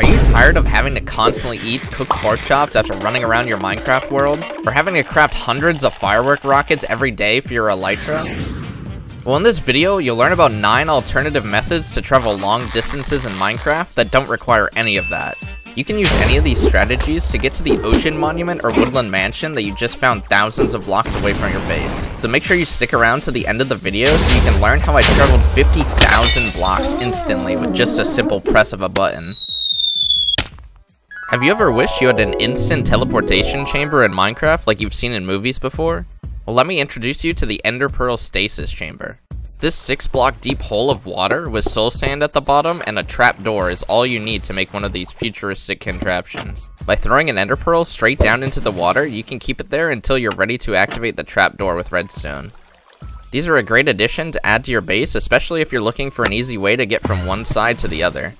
Are you tired of having to constantly eat cooked pork chops after running around your Minecraft world? Or having to craft hundreds of firework rockets every day for your Elytra? Well, in this video, you'll learn about 9 alternative methods to travel long distances in Minecraft that don't require any of that. You can use any of these strategies to get to the ocean monument or woodland mansion that you just found thousands of blocks away from your base. So make sure you stick around to the end of the video so you can learn how I traveled 50,000 blocks instantly with just a simple press of a button. Have you ever wished you had an instant teleportation chamber in Minecraft like you've seen in movies before? Well, let me introduce you to the Ender Pearl Stasis Chamber. This 6-block deep hole of water with soul sand at the bottom and a trapdoor is all you need to make one of these futuristic contraptions. By throwing an Ender Pearl straight down into the water, you can keep it there until you're ready to activate the trapdoor with redstone. These are a great addition to add to your base, especially if you're looking for an easy way to get from one side to the other.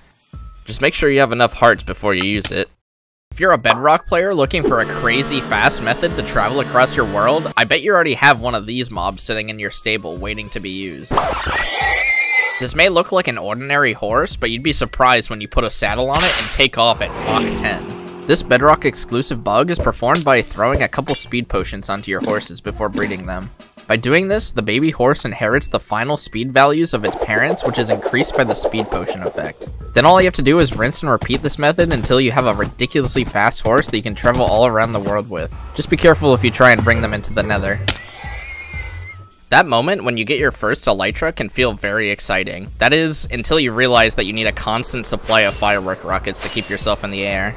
Just make sure you have enough hearts before you use it. If you're a Bedrock player looking for a crazy fast method to travel across your world, I bet you already have one of these mobs sitting in your stable waiting to be used. This may look like an ordinary horse, but you'd be surprised when you put a saddle on it and take off at Mach 10. This Bedrock exclusive bug is performed by throwing a couple speed potions onto your horses before breeding them. By doing this, the baby horse inherits the final speed values of its parents, which is increased by the speed potion effect. Then all you have to do is rinse and repeat this method until you have a ridiculously fast horse that you can travel all around the world with. Just be careful if you try and bring them into the Nether. That moment when you get your first Elytra can feel very exciting. That is, until you realize that you need a constant supply of firework rockets to keep yourself in the air.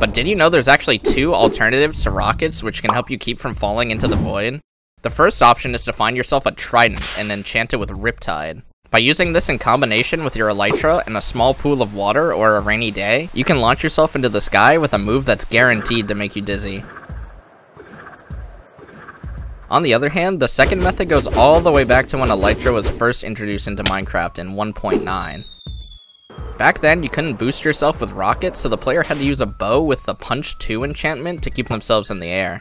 But did you know there's actually 2 alternatives to rockets which can help you keep from falling into the void? The first option is to find yourself a trident and enchant it with Riptide. By using this in combination with your Elytra and a small pool of water or a rainy day, you can launch yourself into the sky with a move that's guaranteed to make you dizzy. On the other hand, the second method goes all the way back to when Elytra was first introduced into Minecraft in 1.9. Back then, you couldn't boost yourself with rockets, so the player had to use a bow with the Punch 2 enchantment to keep themselves in the air.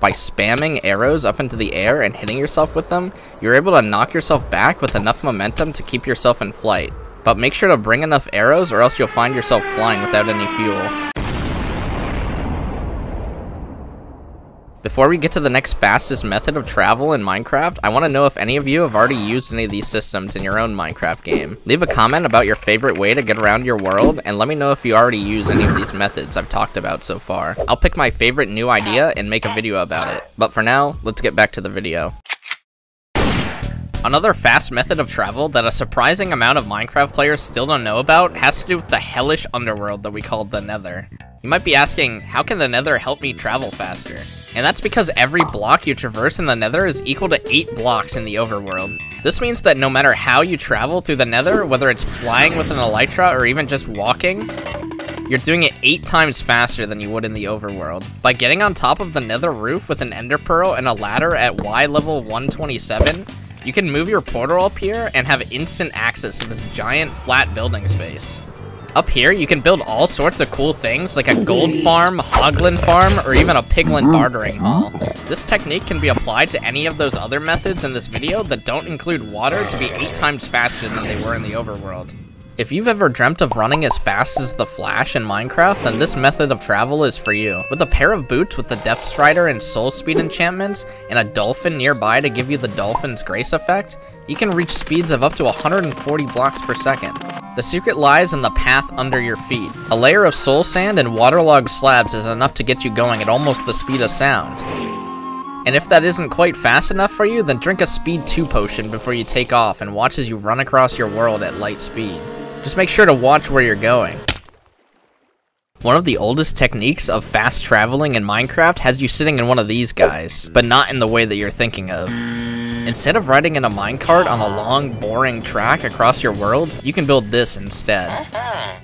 By spamming arrows up into the air and hitting yourself with them, you're able to knock yourself back with enough momentum to keep yourself in flight. But make sure to bring enough arrows or else you'll find yourself flying without any fuel. Before we get to the next fastest method of travel in Minecraft, I want to know if any of you have already used any of these systems in your own Minecraft game. Leave a comment about your favorite way to get around your world, and let me know if you already use any of these methods I've talked about so far. I'll pick my favorite new idea and make a video about it. But for now, let's get back to the video. Another fast method of travel that a surprising amount of Minecraft players still don't know about has to do with the hellish underworld that we called the Nether. You might be asking, how can the Nether help me travel faster? And that's because every block you traverse in the Nether is equal to 8 blocks in the overworld. This means that no matter how you travel through the Nether, whether it's flying with an Elytra or even just walking, you're doing it 8 times faster than you would in the overworld. By getting on top of the Nether roof with an Ender Pearl and a ladder at Y level 127, you can move your portal up here and have instant access to this giant flat building space. Up here, you can build all sorts of cool things like a gold farm, hoglin farm, or even a piglin bartering hall. This technique can be applied to any of those other methods in this video that don't include water to be 8 times faster than they were in the overworld. If you've ever dreamt of running as fast as the Flash in Minecraft, then this method of travel is for you. With a pair of boots with the Death Strider and Soul Speed enchantments, and a dolphin nearby to give you the Dolphin Grace effect, you can reach speeds of up to 140 blocks per second. The secret lies in the path under your feet. A layer of soul sand and waterlogged slabs is enough to get you going at almost the speed of sound. And if that isn't quite fast enough for you, then drink a Speed 2 potion before you take off and watch as you run across your world at light speed. Just make sure to watch where you're going. One of the oldest techniques of fast traveling in Minecraft has you sitting in one of these guys, but not in the way that you're thinking of. Instead of riding in a minecart on a long, boring track across your world, you can build this instead.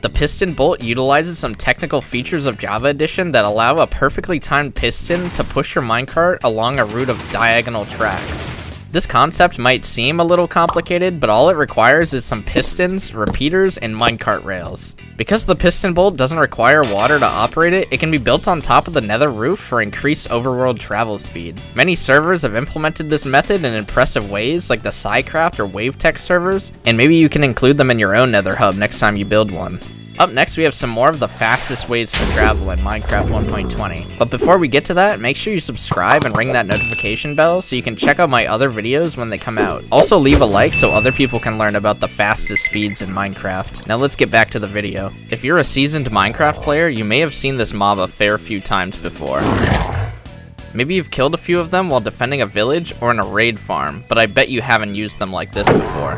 The Piston Bolt utilizes some technical features of Java Edition that allow a perfectly timed piston to push your minecart along a route of diagonal tracks. This concept might seem a little complicated, but all it requires is some pistons, repeaters, and minecart rails. Because the piston bolt doesn't require water to operate it, it can be built on top of the Nether roof for increased overworld travel speed. Many servers have implemented this method in impressive ways, like the SciCraft or WaveTech servers, and maybe you can include them in your own Nether hub next time you build one. Up next, we have some more of the fastest ways to travel in Minecraft 1.20. But before we get to that, make sure you subscribe and ring that notification bell so you can check out my other videos when they come out. Also leave a like so other people can learn about the fastest speeds in Minecraft. Now let's get back to the video. If you're a seasoned Minecraft player, you may have seen this mob a fair few times before. Maybe you've killed a few of them while defending a village or in a raid farm, but I bet you haven't used them like this before.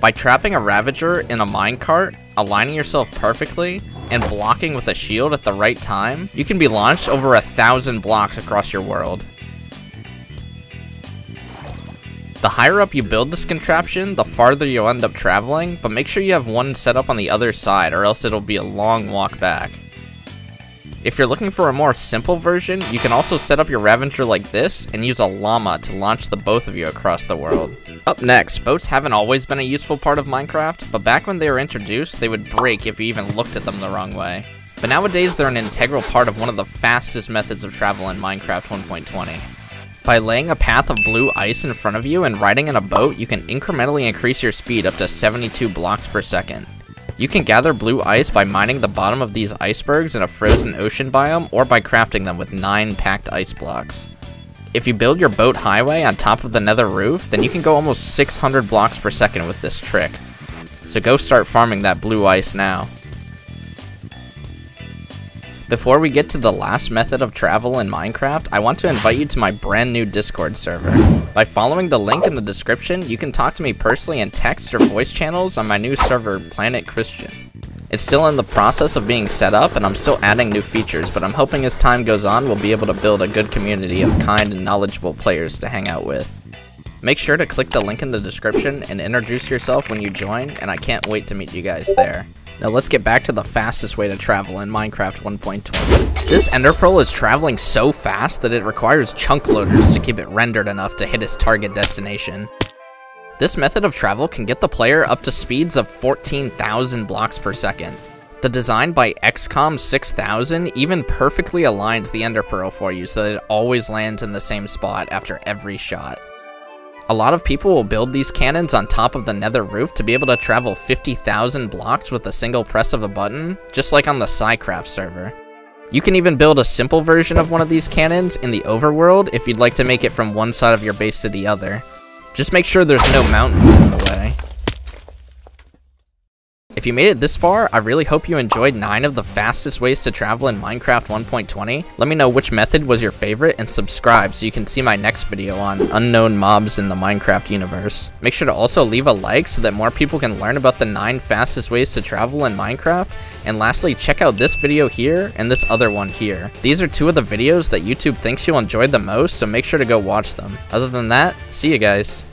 By trapping a Ravager in a minecart, aligning yourself perfectly, and blocking with a shield at the right time, you can be launched over 1,000 blocks across your world. The higher up you build this contraption, the farther you'll end up traveling, but make sure you have one set up on the other side or else it'll be a long walk back. If you're looking for a more simple version, you can also set up your Ravager like this and use a llama to launch the both of you across the world. Up next, boats haven't always been a useful part of Minecraft, but back when they were introduced, they would break if you even looked at them the wrong way. But nowadays, they're an integral part of one of the fastest methods of travel in Minecraft 1.20. By laying a path of blue ice in front of you and riding in a boat, you can incrementally increase your speed up to 72 blocks per second. You can gather blue ice by mining the bottom of these icebergs in a frozen ocean biome or by crafting them with 9 packed ice blocks. If you build your boat highway on top of the Nether roof, then you can go almost 600 blocks per second with this trick. So go start farming that blue ice now. Before we get to the last method of travel in Minecraft, I want to invite you to my brand new Discord server. By following the link in the description, you can talk to me personally in text or voice channels on my new server, Planet Christian. It's still in the process of being set up and I'm still adding new features, but I'm hoping as time goes on we'll be able to build a good community of kind and knowledgeable players to hang out with. Make sure to click the link in the description and introduce yourself when you join, and I can't wait to meet you guys there. Now let's get back to the fastest way to travel in Minecraft 1.20. This Ender Pearl is traveling so fast that it requires chunk loaders to keep it rendered enough to hit its target destination. This method of travel can get the player up to speeds of 14,000 blocks per second. The design by XCOM 6000 even perfectly aligns the Ender Pearl for you so that it always lands in the same spot after every shot. A lot of people will build these cannons on top of the Nether roof to be able to travel 50,000 blocks with a single press of a button, just like on the SciCraft server. You can even build a simple version of one of these cannons in the overworld if you'd like to make it from one side of your base to the other. Just make sure there's no mountains in the way. If you made it this far, I really hope you enjoyed 9 of the fastest ways to travel in Minecraft 1.20. Let me know which method was your favorite and subscribe so you can see my next video on unknown mobs in the Minecraft universe. Make sure to also leave a like so that more people can learn about the 9 fastest ways to travel in Minecraft. And lastly, check out this video here and this other one here. These are 2 of the videos that YouTube thinks you'll enjoy the most, so make sure to go watch them. Other than that, see you guys.